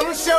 I'm sure.